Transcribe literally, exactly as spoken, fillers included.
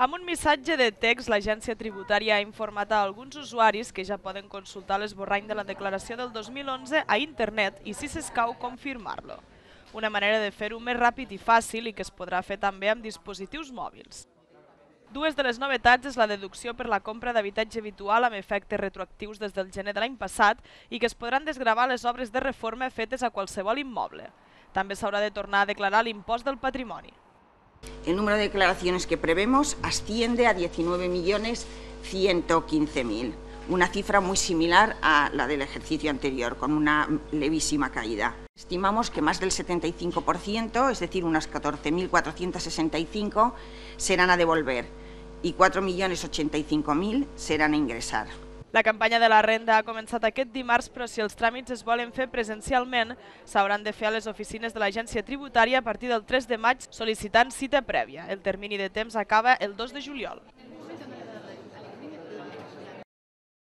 Amb un missatge de text, l'Agència Tributària ha informat a alguns usuaris que ja poden consultar l'esborrany de la declaració del dos mil onze a internet i, si s'escau, confirmar-lo. Una manera de fer-ho més ràpid i fàcil i que es podrà fer també amb dispositius mòbils. Dues de les novetats és la deducció per la compra d'habitatge habitual amb efectes retroactius des del gener de l'any passat i que es podran desgravar les obres de reforma fetes a qualsevol immoble. També s'haurà de tornar a declarar l'impost del patrimoni. El número de declaraciones que prevemos asciende a diecinueve millones ciento quince mil, una cifra muy similar a la del ejercicio anterior, con una levísima caída. Estimamos que más del setenta y cinco por ciento, es decir, unas catorce mil cuatrocientos sesenta y cinco, serán a devolver y cuatro millones ochenta y cinco mil serán a ingresar. La campanya de la renda ha començat aquest dimarts, però si els tràmits es volen fer presencialment, s'hauran de fer a les oficines de l'Agència Tributària a partir del tres de maig sol·licitant cita prèvia. El termini de temps acaba el dos de juliol.